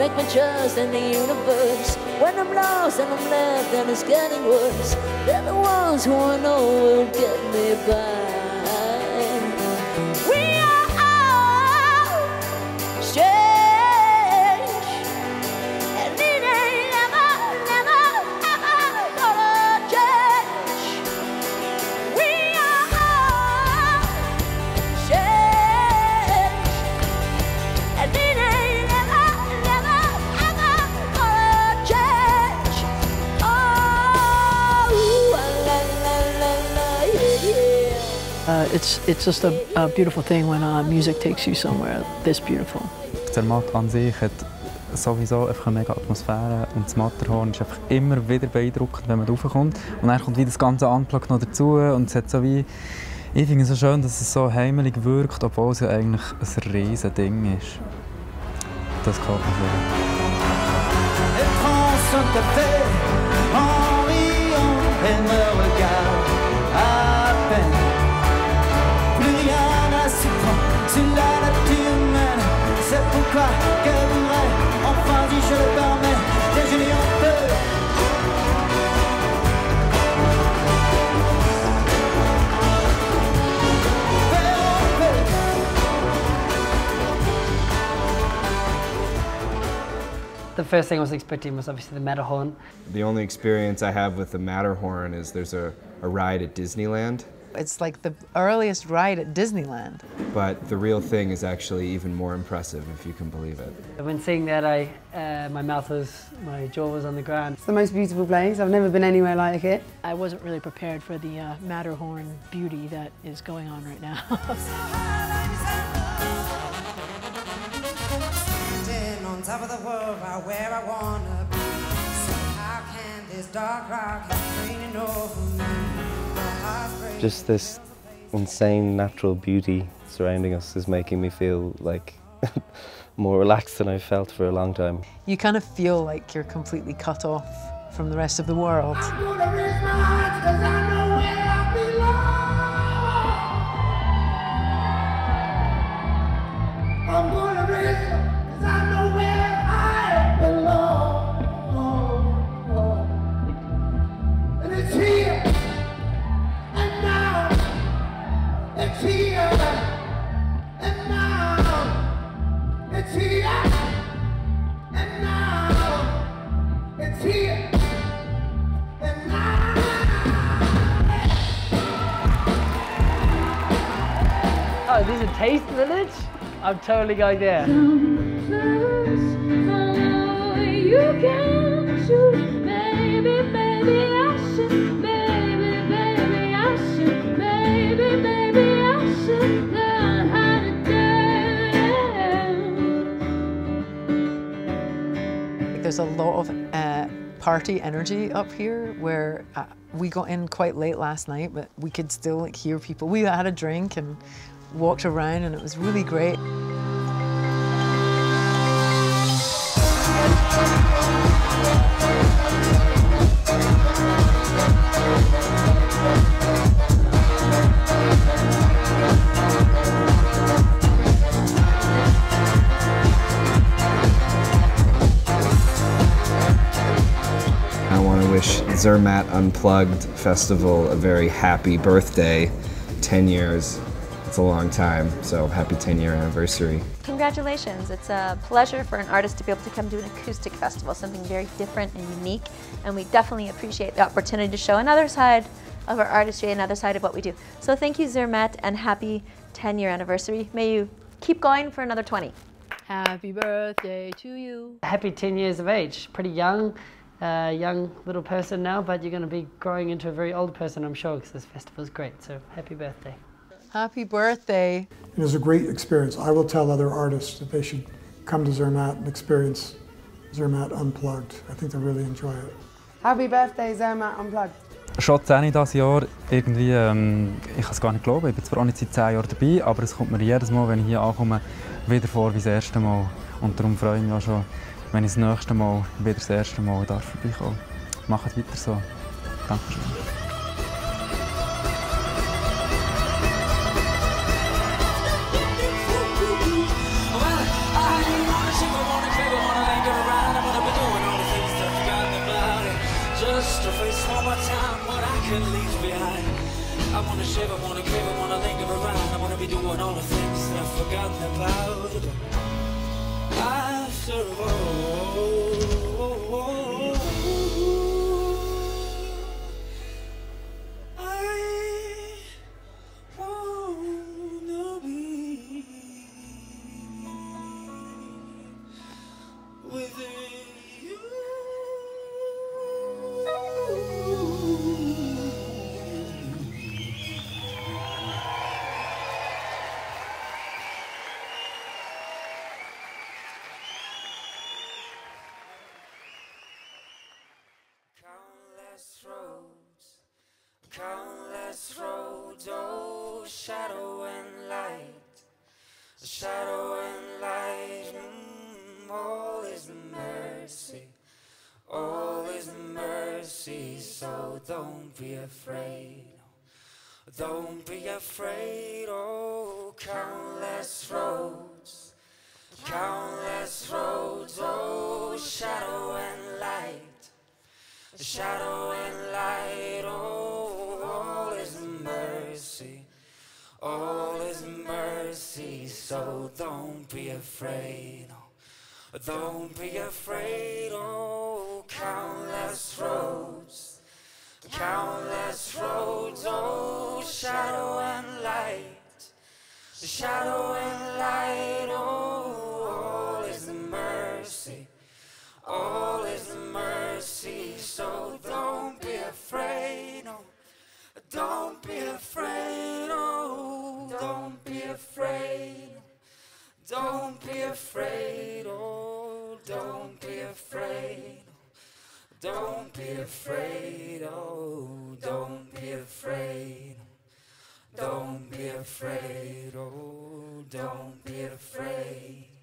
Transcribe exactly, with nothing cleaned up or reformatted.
make me trust in the universe. When I'm lost and I'm left and it's getting worse, they're the ones who I know will get me by. We are all strange, and it ain't never, never, ever gonna change. We are all strange, and it ain't never, never, ever gonna change. Oh, la la la la, yeah. Uh, it's it's just a, a beautiful thing when uh, music takes you somewhere this beautiful. Zermatt an sich hat sowieso einfach eine mega Atmosphäre und das Matterhorn ist einfach immer wieder beeindruckend, wenn man raufkommt. Und dann kommt wieder das ganze Unplugged noch dazu und es hat so wie... Ich finde es so schön, dass es so heimelig wirkt, obwohl es ja eigentlich ein riesen Ding ist. Das gefällt mir sehr. The first thing I was expecting was obviously the Matterhorn. The only experience I have with the Matterhorn is there's a, a ride at Disneyland. It's like the earliest ride at Disneyland. But the real thing is actually even more impressive, if you can believe it. When seeing that, I, uh, my mouth was, my jaw was on the ground. It's the most beautiful place. I've never been anywhere like it. I wasn't really prepared for the uh, Matterhorn beauty that is going on right now. Top of the world, right where I wanna be. So how can this dark rock keep raining over me? Just this insane natural beauty surrounding us is making me feel like more relaxed than I've felt for a long time. You kind of feel like you're completely cut off from the rest of the world. I'm gonna raise my hands 'cause I know where I belong. I'm gonna raise my hands 'cause I know. Oh, there's a taste village? I'm totally going there. There's a lot of uh, party energy up here where uh, we got in quite late last night, but we could still like hear people. We had a drink and walked around and it was really great. Zermatt Unplugged Festival, a very happy birthday. ten years, it's a long time, so happy ten year anniversary. Congratulations, it's a pleasure for an artist to be able to come to an acoustic festival, something very different and unique, and we definitely appreciate the opportunity to show another side of our artistry, another side of what we do. So thank you Zermatt, and happy ten year anniversary. May you keep going for another twenty. Happy birthday to you. Happy ten years of age, pretty young. Uh, young little person now, but you're going to be growing into a very old person, I'm sure, because this festival's great, so happy birthday. Happy birthday. It is a great experience. I will tell other artists that they should come to Zermatt and experience Zermatt Unplugged. I think they'll really enjoy it. Happy birthday, Zermatt Unplugged. Schon zehn dieses Jahr, irgendwie, ähm, ich kann es gar nicht glauben, ich bin zwar auch nicht seit zehn Jahren dabei, aber es kommt mir jedes Mal, wenn ich hier ankomme, wieder vor wie das erste Mal. Und darum freue ich mich auch schon, wenn ich das nächste Mal wieder das erste Mal darf vorbeikommen. Macht weiter so. Dankeschön. could leave behind. I wanna shiver, wanna crave, I wanna linger around. I wanna be doing all the things that I've forgotten about. After all, I wanna be with you. Countless roads, countless roads, oh, shadow and light, shadow and light, mm, all is mercy, all is mercy, so don't be afraid, don't be afraid, oh, countless roads, countless roads, oh, shadow and light. Shadow and light, oh, all is mercy, all is mercy, so don't be afraid, oh, don't be afraid, oh, countless roads, countless roads, oh, shadow and light, shadow and light, oh, all is mercy, all is mercy, so don't be afraid, no, don't be afraid, oh, don't be afraid, don't be afraid, oh, don't be afraid, don't be afraid, oh, don't be afraid, don't be afraid, oh, don't be afraid.